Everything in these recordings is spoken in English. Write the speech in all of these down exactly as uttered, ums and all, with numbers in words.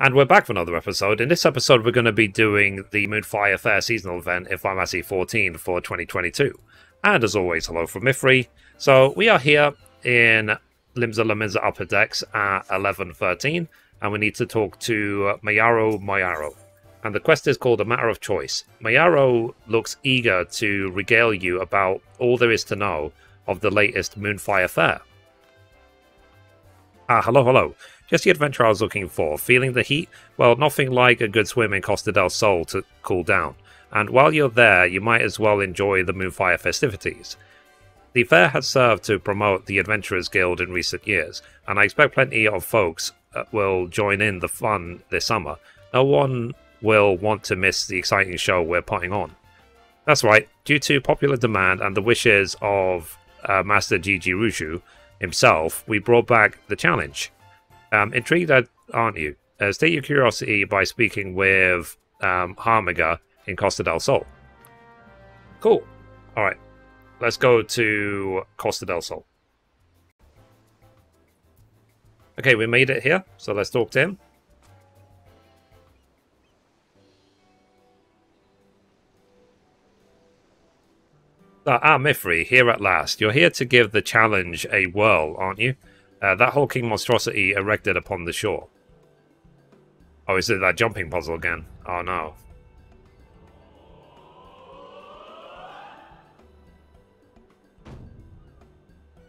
And we're back for another episode. In this episode, we're going to be doing the Moonfire Fair seasonal event in Final Fantasy fourteen for twenty twenty-two. And as always, hello from Mifri. So we are here in Limsa Laminza Upper Decks at eleven thirteen, and we need to talk to Mayaro Moyaro. And the quest is called A Matter of Choice. Mayaro looks eager to regale you about all there is to know of the latest Moonfire Fair. Ah, hello, hello. Just the adventure I was looking for. Feeling the heat? Well, nothing like a good swim in Costa del Sol to cool down. And while you're there, you might as well enjoy the Moonfire festivities. The fair has served to promote the Adventurers Guild in recent years, and I expect plenty of folks will join in the fun this summer. No one will want to miss the exciting show we're putting on. That's right, due to popular demand and the wishes of uh, Master Gigi Rushu himself, we brought back the challenge. Um, intrigued, aren't you? Uh, state your curiosity by speaking with um, Harmiga in Costa del Sol. Cool. Alright, let's go to Costa del Sol. Okay, we made it here, so let's talk to him. Uh, ah, Mifri, here at last. You're here to give the challenge a whirl, aren't you? Uh, that hulking monstrosity erected upon the shore. Oh, is it that jumping puzzle again? Oh no.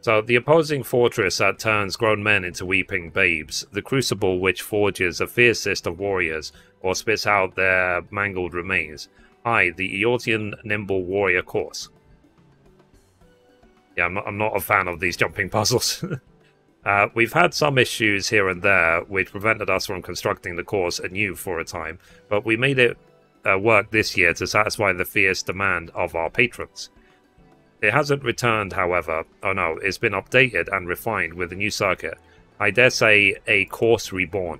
So, the opposing fortress that turns grown men into weeping babes, the crucible which forges the fiercest of warriors, or spits out their mangled remains. I, the Eortean nimble warrior course. Yeah, I'm not, I'm not a fan of these jumping puzzles. Uh, we've had some issues here and there which prevented us from constructing the course anew for a time, but we made it uh, work this year to satisfy the fierce demand of our patrons. It hasn't returned, however. Oh no, it's been updated and refined with a new circuit. I dare say, a course reborn.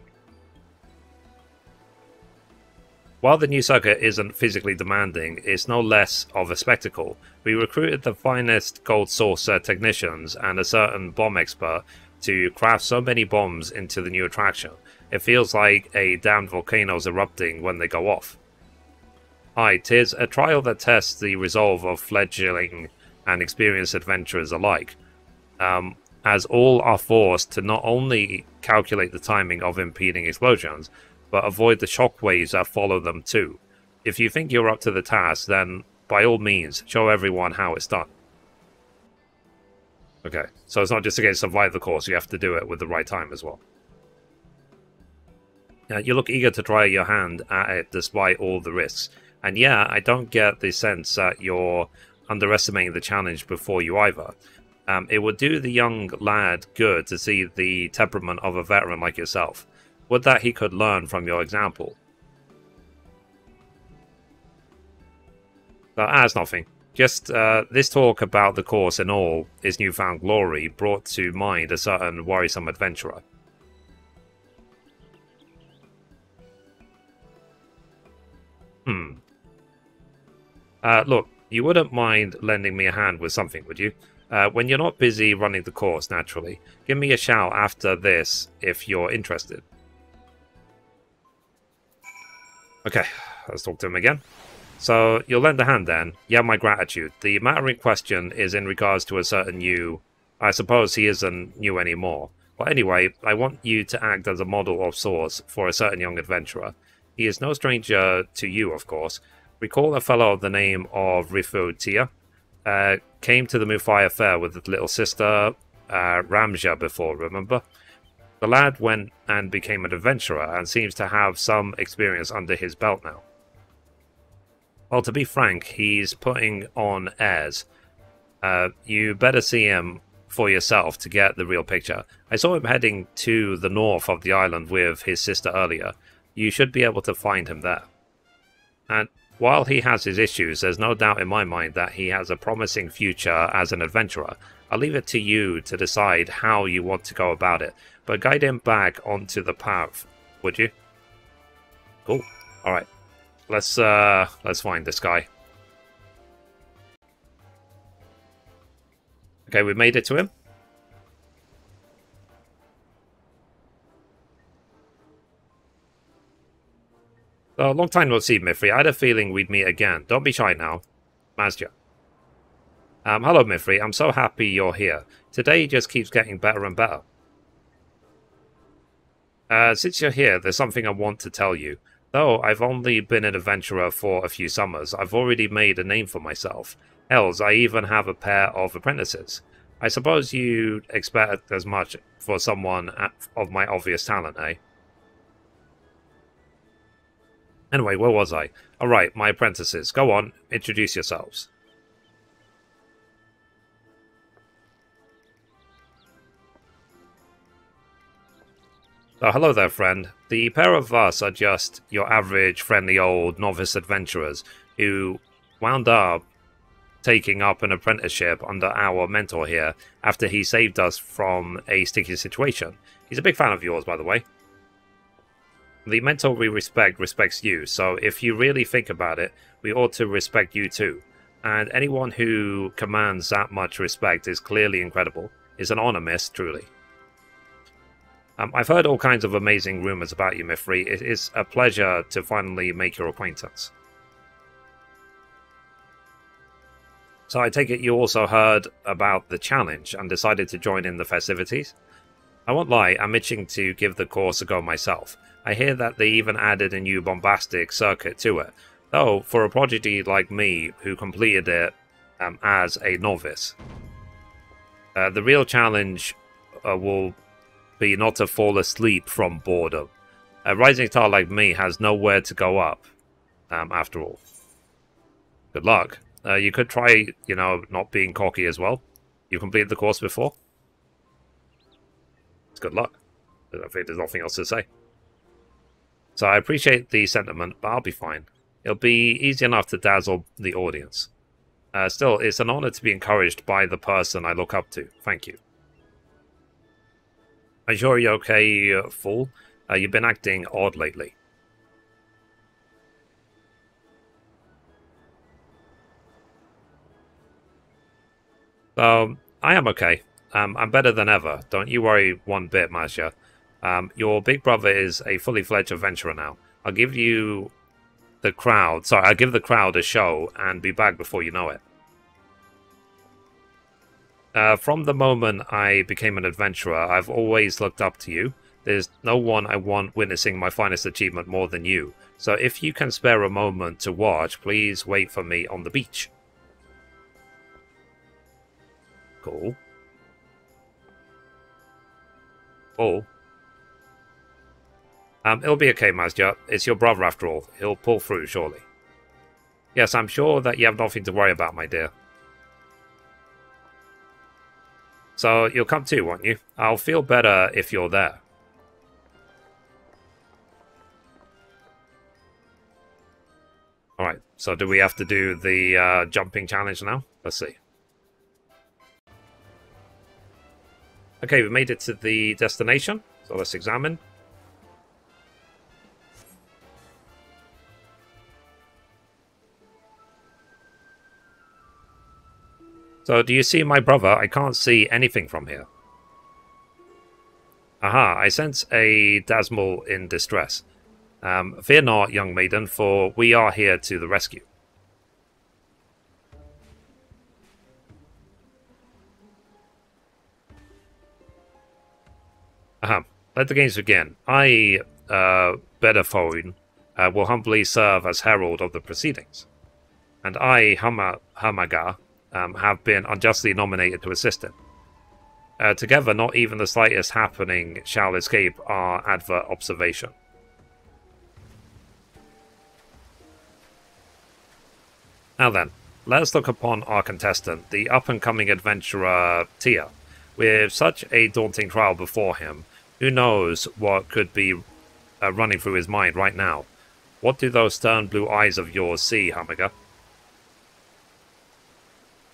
While the new circuit isn't physically demanding, it's no less of a spectacle. We recruited the finest gold saucer technicians and a certain bomb expert to craft so many bombs into the new attraction. It feels like a damned volcano's erupting when they go off. Aye, 'tis a trial that tests the resolve of fledgling and experienced adventurers alike, um, as all are forced to not only calculate the timing of impeding explosions, but avoid the shockwaves that follow them too. If you think you're up to the task, then by all means, show everyone how it's done. Okay, so it's not just against survive the course, you have to do it with the right time as well. Now, you look eager to try your hand at it despite all the risks. And yeah, I don't get the sense that you're underestimating the challenge before you either. Um, it would do the young lad good to see the temperament of a veteran like yourself. Would that he could learn from your example. But as nothing. Just uh, this talk about the course and all its newfound glory brought to mind a certain worrisome adventurer. Hmm. Uh, look, you wouldn't mind lending me a hand with something, would you? Uh, when you're not busy running the course, naturally. Give me a shout after this if you're interested. Okay, let's talk to him again. So, you'll lend a hand then. You have my gratitude. The matter in question is in regards to a certain you. I suppose he isn't you anymore. But anyway, I want you to act as a model of sorts for a certain young adventurer. He is no stranger to you, of course. Recall a fellow of the name of Rifu Tia. Uh, came to the Moonfire Fair with his little sister uh, Ramja before, remember? The lad went and became an adventurer and seems to have some experience under his belt now. Well, to be frank, he's putting on airs. Uh, you better see him for yourself to get the real picture. I saw him heading to the north of the island with his sister earlier. You should be able to find him there. And while he has his issues, there's no doubt in my mind that he has a promising future as an adventurer. I'll leave it to you to decide how you want to go about it, but guide him back onto the path, would you? Cool. All right. Let's uh let's find this guy. Okay, we made it to him. So, long time no see, Mifri. I had a feeling we'd meet again. Don't be shy now. Mazja. Um, hello, Mifri. I'm so happy you're here. Today just keeps getting better and better. Uh, since you're here, there's something I want to tell you. Though I've only been an adventurer for a few summers, I've already made a name for myself. Hells, I even have a pair of apprentices. I suppose you'd expect as much for someone of my obvious talent, eh? Anyway, where was I? Alright, my apprentices. Go on, introduce yourselves. So, hello there, friend. The pair of us are just your average friendly old novice adventurers who wound up taking up an apprenticeship under our mentor here after he saved us from a sticky situation. He's a big fan of yours, by the way. The mentor we respect respects you, so if you really think about it, we ought to respect you too. And anyone who commands that much respect is clearly incredible. It's an honor, miss, truly. Um, I've heard all kinds of amazing rumors about you, Mifri. It is a pleasure to finally make your acquaintance. So I take it you also heard about the challenge and decided to join in the festivities? I won't lie, I'm itching to give the course a go myself. I hear that they even added a new bombastic circuit to it, though for a prodigy like me who completed it um, as a novice. Uh, the real challenge uh, will be not to fall asleep from boredom. A rising star like me has nowhere to go up, um, after all. Good luck. Uh, you could try, you know, not being cocky as well. You completed the course before. It's good luck. I think there's nothing else to say. So I appreciate the sentiment, but I'll be fine. It'll be easy enough to dazzle the audience. Uh, still, it's an honor to be encouraged by the person I look up to. Thank you. Are you sure you're okay, uh, fool? Uh, you've been acting odd lately. Um, I am okay. Um, I'm better than ever. Don't you worry one bit, Masha. Um, your big brother is a fully fledged adventurer now. I'll give you the crowd. Sorry, I'll give the crowd a show and be back before you know it. Uh, from the moment I became an adventurer, I've always looked up to you. There's no one I want witnessing my finest achievement more than you. So if you can spare a moment to watch, please wait for me on the beach. Cool. Cool. Um, it'll be okay, Mazja. It's your brother after all. He'll pull through, surely. Yes, I'm sure that you have nothing to worry about, my dear. So, you'll come too, won't you? I'll feel better if you're there. Alright, so do we have to do the uh, jumping challenge now? Let's see. Okay, we made it to the destination, so let's examine. So, do you see my brother? I can't see anything from here. Aha, I sense a Dasmal in distress. Um, fear not, young maiden, for we are here to the rescue. Aha, let the games begin. I, uh, Bedaphone, uh, will humbly serve as herald of the proceedings. And I, Hama, Hamaga, Um, have been unjustly nominated to assist him. Uh, together, not even the slightest happening shall escape our advert observation. Now then, let us look upon our contestant, the up-and-coming adventurer Tia. With such a daunting trial before him, who knows what could be uh, running through his mind right now? What do those stern blue eyes of yours see, Hamaga?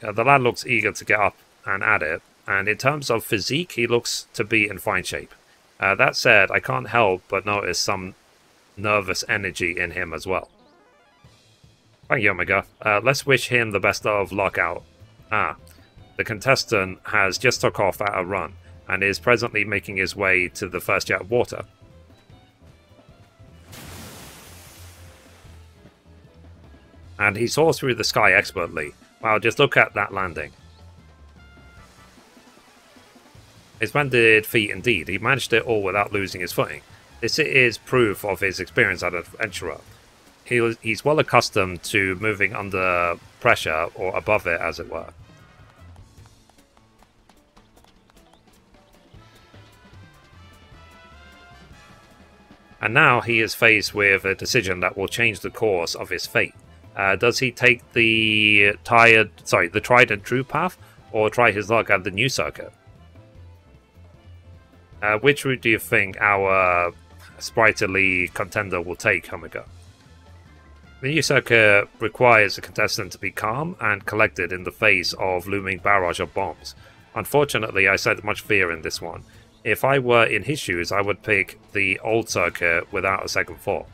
Uh, the lad looks eager to get up and at it, and in terms of physique, he looks to be in fine shape. Uh, that said, I can't help but notice some nervous energy in him as well. Thank you, Omega. Uh, let's wish him the best of luck out. Ah, the contestant has just took off at a run, and is presently making his way to the first jet of water. and he soars through the sky expertly. Wow, just look at that landing. His banded feet indeed, he managed it all without losing his footing. This is proof of his experience as an adventurer. He, he's well accustomed to moving under pressure, or above it as it were. And now he is faced with a decision that will change the course of his fate. Uh, does he take the tired, sorry, the tried and true path, or try his luck at the new circuit? Uh, which route do you think our sprightly contender will take, Omega? The new circuit requires the contestant to be calm and collected in the face of looming barrage of bombs. Unfortunately, I sense much fear in this one. If I were in his shoes, I would pick the old circuit without a second thought.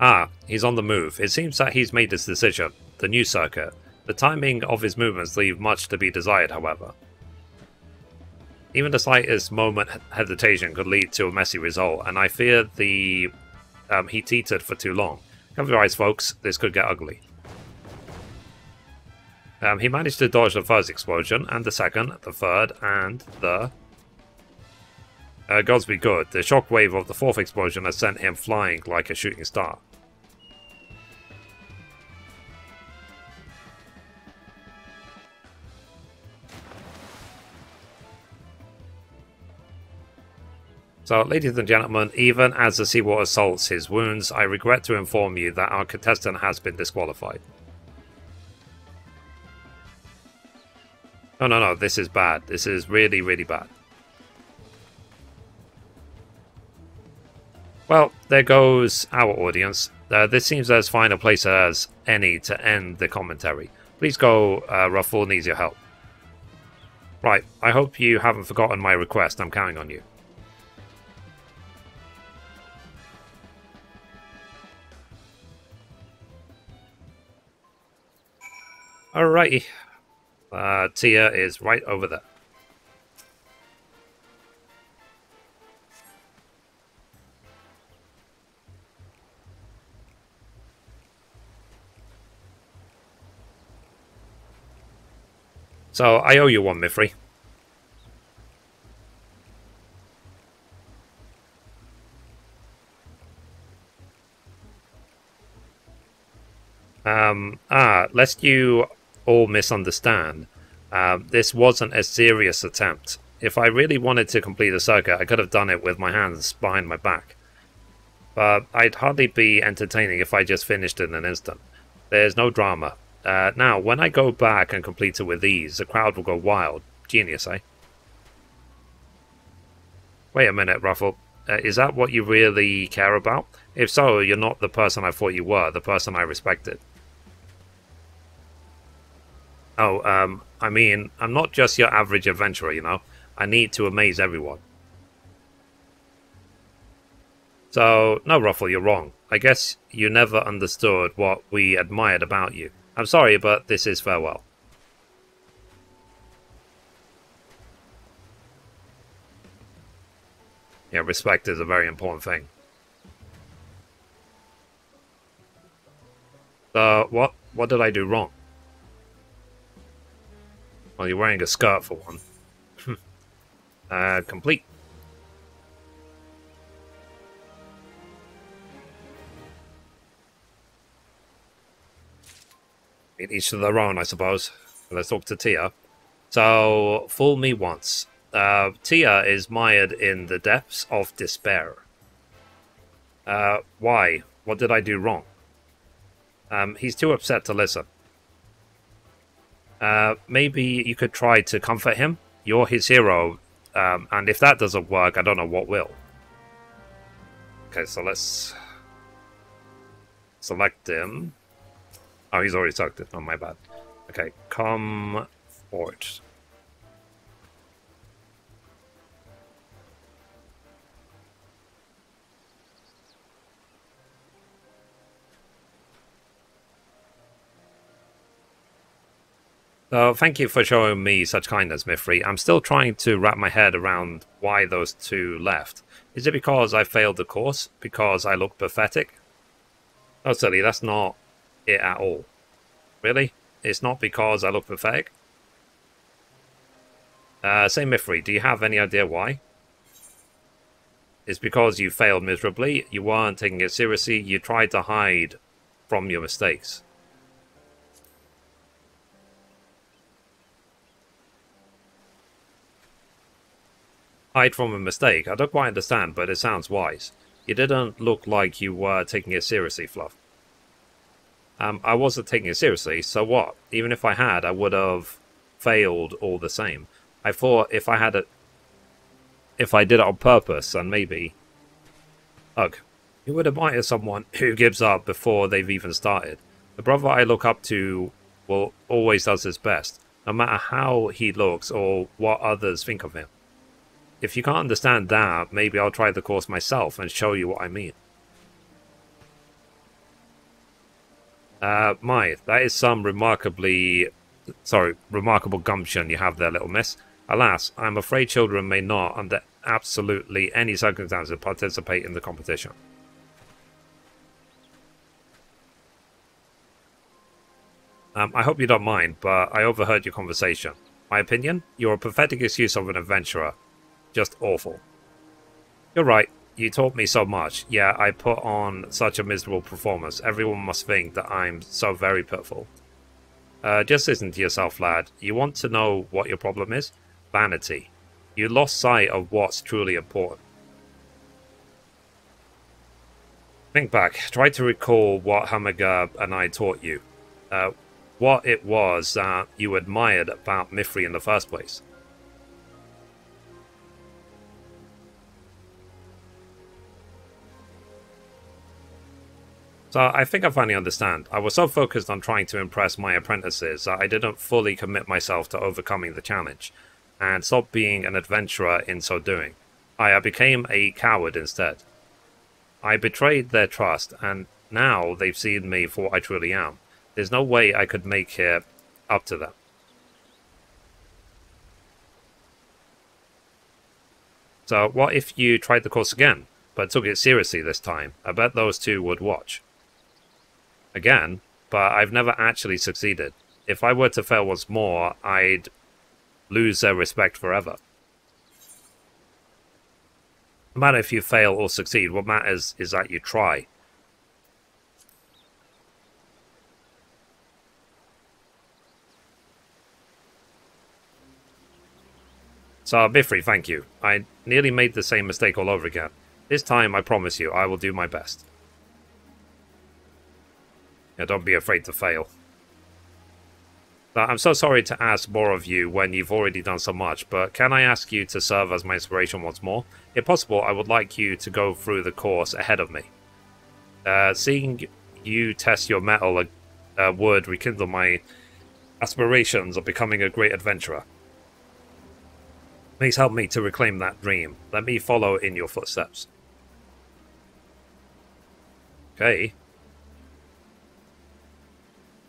Ah, he's on the move. It seems that he's made his decision. The new circuit. The timing of his movements leave much to be desired, however. Even the slightest moment hesitation could lead to a messy result, and I fear the um, he teetered for too long. Cover your eyes, folks. This could get ugly. Um, he managed to dodge the first explosion, and the second, the third, and the... Uh, gods be good, the shockwave of the fourth explosion has sent him flying like a shooting star. So, ladies and gentlemen, even as the seawater salts his wounds, I regret to inform you that our contestant has been disqualified. No, no, no, this is bad. This is really, really bad. Well, there goes our audience. Uh, this seems as fine a place as any to end the commentary. Please go, uh, Ruffle needs your help. Right, I hope you haven't forgotten my request. I'm counting on you. Alrighty. Uh, Tia is right over there. So, I owe you one, Mifri. Um, ah, lest you all misunderstand, um, this wasn't a serious attempt. If I really wanted to complete the circuit, I could have done it with my hands behind my back. But I'd hardly be entertaining if I just finished in an instant. There's no drama. Uh, now, when I go back and complete it with ease, the crowd will go wild. Genius, eh? Wait a minute, Ruffle. Uh, is that what you really care about? If so, you're not the person I thought you were, the person I respected. Oh, um, I mean, I'm not just your average adventurer, you know. I need to amaze everyone. So, no, Ruffle, you're wrong. I guess you never understood what we admired about you. I'm sorry, but this is farewell. Yeah, respect is a very important thing. Uh, what? What did I do wrong? Well, you're wearing a skirt for one. uh, complete. Each to their own, I suppose. Let's talk to Tia. So, fool me once. Uh, Tia is mired in the depths of despair. Uh, why? What did I do wrong? Um, he's too upset to listen. Uh, maybe you could try to comfort him. You're his hero, um, and if that doesn't work, I don't know what will. Okay, so let's select him. Oh, he's already tucked it. Oh, my bad. Okay, come forward. Uh, thank you for showing me such kindness, Mifri. I'm still trying to wrap my head around why those two left. Is it because I failed the course? Because I looked pathetic? Oh, silly, that's not it at all. Really? It's not because I look pathetic? Uh, say, Mifri, do you have any idea why? It's because you failed miserably, you weren't taking it seriously, you tried to hide from your mistakes. Hide from a mistake. I don't quite understand, but it sounds wise. You didn't look like you were taking it seriously, Fluff. Um, I wasn't taking it seriously, so what? Even if I had, I would have failed all the same. I thought if I had a... If I did it on purpose, then maybe... Ugh. You would admire someone who gives up before they've even started. The brother I look up to will always does his best, no matter how he looks or what others think of him. If you can't understand that, maybe I'll try the course myself and show you what I mean. Uh, my, that is some remarkably... Sorry, remarkable gumption you have there, little miss. Alas, I'm afraid children may not, under absolutely any circumstances, participate in the competition. Um, I hope you don't mind, but I overheard your conversation. My opinion? You're a pathetic excuse of an adventurer. Just awful. You're right. You taught me so much. Yeah, I put on such a miserable performance. Everyone must think that I'm so very pitiful. Uh, just listen to yourself, lad. You want to know what your problem is? Vanity. You lost sight of what's truly important. Think back. Try to recall what Hamager and I taught you. Uh, what it was that you admired about Mifri in the first place. So I think I finally understand. I was so focused on trying to impress my apprentices that I didn't fully commit myself to overcoming the challenge, and stopped being an adventurer in so doing. I became a coward instead. I betrayed their trust, and now they've seen me for what I truly am. There's no way I could make it up to them. So what if you tried the course again, but took it seriously this time? I bet those two would watch. Again, but I've never actually succeeded. If I were to fail once more, I'd lose their respect forever. No matter if you fail or succeed, what matters is that you try. So, Mifri, thank you. I nearly made the same mistake all over again. This time, I promise you, I will do my best. Yeah, don't be afraid to fail. Now, I'm so sorry to ask more of you when you've already done so much, but can I ask you to serve as my inspiration once more? If possible, I would like you to go through the course ahead of me. Uh, seeing you test your mettle uh, would rekindle my aspirations of becoming a great adventurer. Please help me to reclaim that dream. Let me follow in your footsteps. Okay.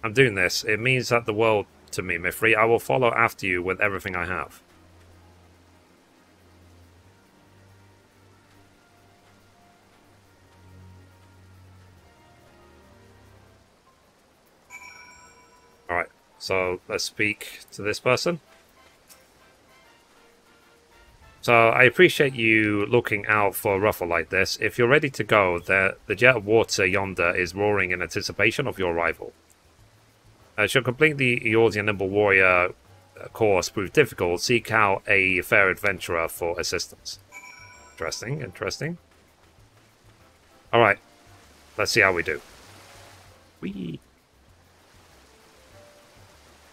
I'm doing this. It means that the world to me, Mifri. I will follow after you with everything I have. Alright, so let's speak to this person. So I appreciate you looking out for a ruffle like this. If you're ready to go, the, the jet of water yonder is roaring in anticipation of your arrival. Uh, should complete the Eorzean Nimble Warrior course prove difficult, seek out a fair adventurer for assistance. Interesting, interesting. Alright, let's see how we do. Whee!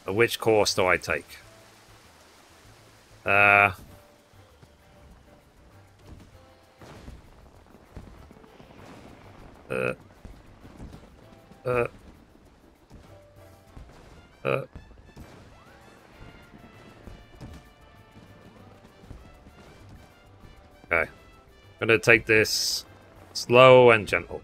Uh, which course do I take? Uh... Uh... Uh... Uh, okay, I'm gonna take this slow and gentle.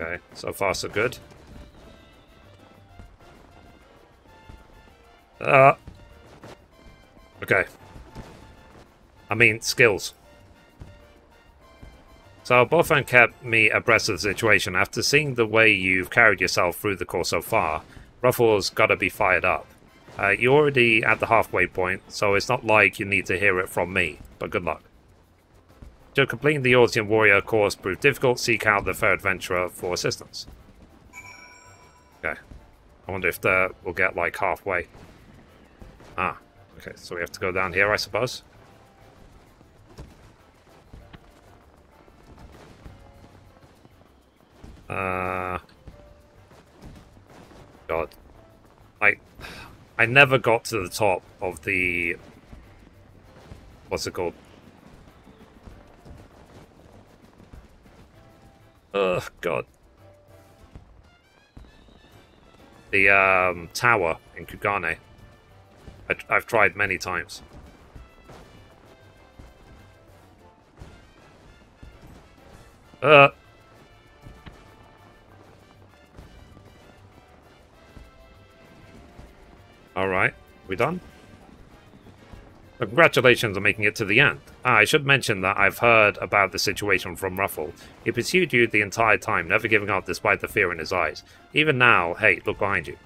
Okay, so far so good. Uh, okay. I mean, skills. So Bofan kept me abreast of the situation. After seeing the way you've carried yourself through the course so far, Ruffle's gotta be fired up. Uh, you're already at the halfway point, so it's not like you need to hear it from me, but good luck. To completing the Orsian Warrior course proved difficult, seek out the Fair Adventurer for assistance. Okay. I wonder if the, we'll get like halfway. Ah, okay, so we have to go down here, I suppose. Uh, God, I, I never got to the top of the, what's it called? Oh God, the um, tower in Kugane. I, I've tried many times. Uh. Alright, we done? Well, congratulations on making it to the end. Ah, I should mention that I've heard about the situation from Ruffle. He pursued you the entire time, never giving up despite the fear in his eyes. Even now, hey, look behind you.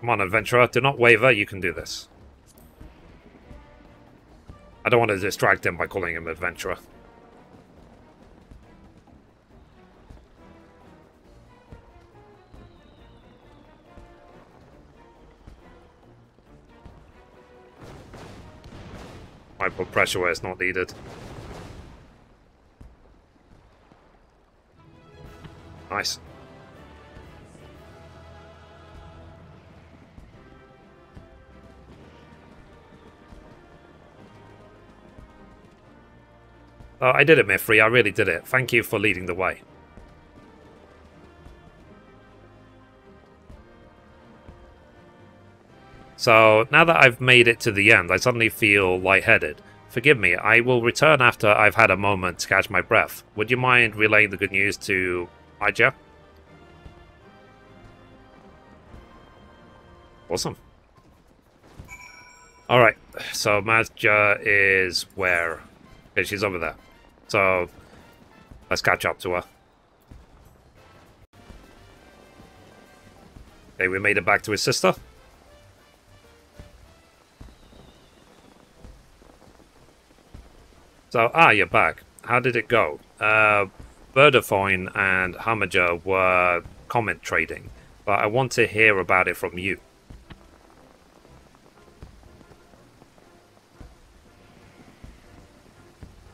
Come on, adventurer, do not waver, you can do this. I don't want to distract him by calling him adventurer. I put pressure where it's not needed. Nice. Uh, I did it, Mithri. I really did it. Thank you for leading the way. So, now that I've made it to the end, I suddenly feel lightheaded. Forgive me, I will return after I've had a moment to catch my breath. Would you mind relaying the good news to Aja? Awesome. Alright, so Majja is where? Okay, she's over there. So, let's catch up to her. Okay, we made it back to his sister. So, ah, you're back. How did it go? Uh, Verdifoyne and Hamager were comment trading, but I want to hear about it from you.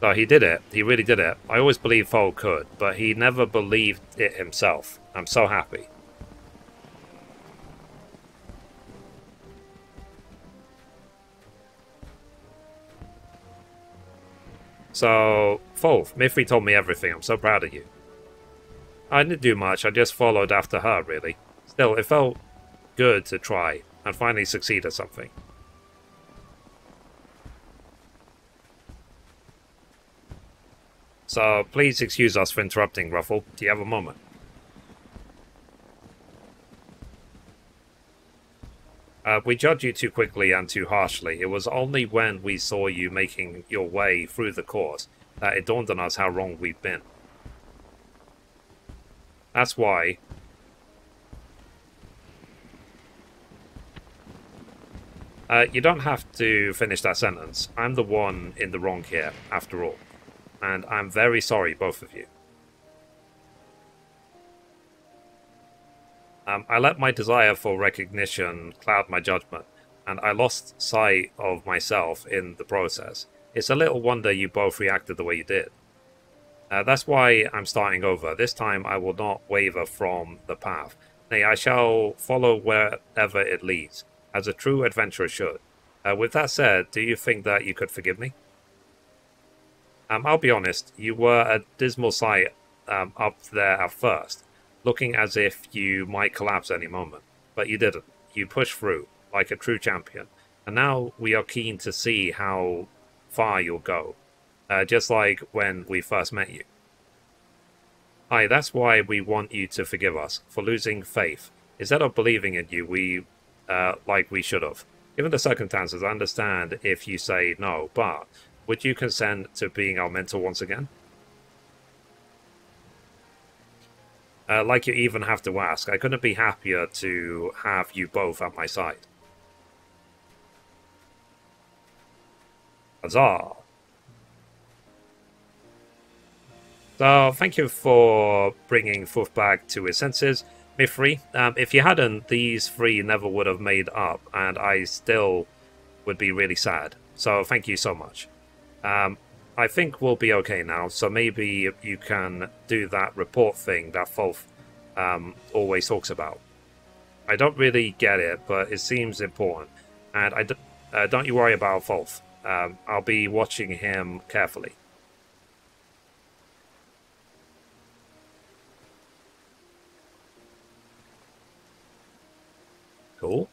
So he did it. He really did it. I always believed Foal could, but he never believed it himself. I'm so happy. So, Foal, Mithri told me everything. I'm so proud of you. I didn't do much. I just followed after her, really. Still, it felt good to try and finally succeed at something. So, please excuse us for interrupting, Ruffle. Do you have a moment? Uh, we judged you too quickly and too harshly. It was only when we saw you making your way through the course that it dawned on us how wrong we've been. That's why... Uh, you don't have to finish that sentence. I'm the one in the wrong here, after all. And I'm very sorry, both of you. Um, I let my desire for recognition cloud my judgment, and I lost sight of myself in the process. It's a little wonder you both reacted the way you did. Uh, that's why I'm starting over. This time I will not waver from the path. Nay, I shall follow wherever it leads, as a true adventurer should. Uh, with that said, do you think that you could forgive me? Um, I'll be honest, you were a dismal sight um, up there at first. looking as if you might collapse any moment. But you didn't. You pushed through like a true champion. And now we are keen to see how far you'll go. Uh, just like when we first met you. Aye, that's why we want you to forgive us for losing faith. Instead of believing in you, we, uh, like we should have. Given the circumstances, I understand if you say no, but would you consent to being our mentor once again? Uh, like you even have to ask, I couldn't be happier to have you both at my side. Huzzah! So, thank you for bringing Futh back to his senses, Mithri. Um, if you hadn't, these three never would have made up, and I still would be really sad. So, thank you so much. Um, I think we'll be okay now, so maybe you can do that report thing that Futh um, always talks about. I don't really get it, but it seems important. And I d uh, don't you worry about Futh. Um, I'll be watching him carefully. Cool.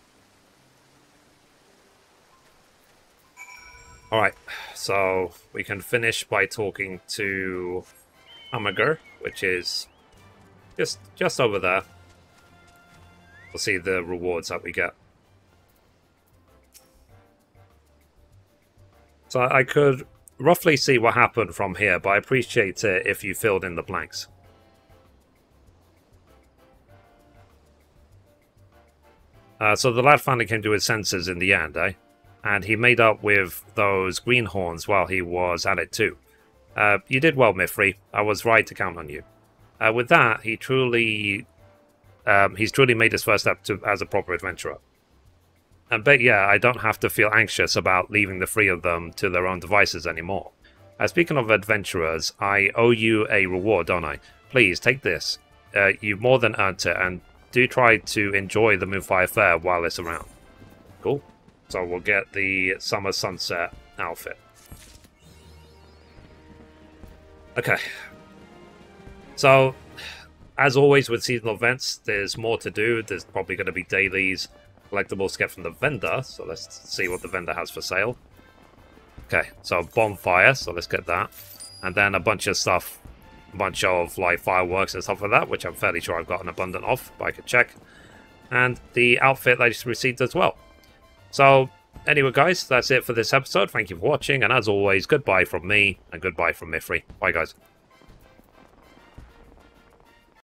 Alright, so we can finish by talking to Amager, which is just just over there. We'll see the rewards that we get. So I could roughly see what happened from here, but I appreciate it if you filled in the blanks. Uh, so the lad finally came to his senses in the end, eh? And he made up with those greenhorns while he was at it too. Uh, you did well, Mithri. I was right to count on you. Uh, with that, he truly, um, he's truly made his first step to, as a proper adventurer. And but yeah, I don't have to feel anxious about leaving the three of them to their own devices anymore. Uh, speaking of adventurers, I owe you a reward, don't I? Please, take this. Uh, you've more than earned it, and do try to enjoy the Moonfire Fair while it's around. Cool. So we'll get the Summer Sunset outfit. Okay. So, as always with seasonal events, there's more to do. There's probably going to be dailies, collectibles to get from the vendor. So let's see what the vendor has for sale. Okay, so bonfire. So let's get that. And then a bunch of stuff. A bunch of like fireworks and stuff like that, which I'm fairly sure I've got an abundant of, but I could check. And the outfit that I just received as well. So, anyway guys, that's it for this episode. Thank you for watching, and as always, goodbye from me, and goodbye from Mithri. Bye guys.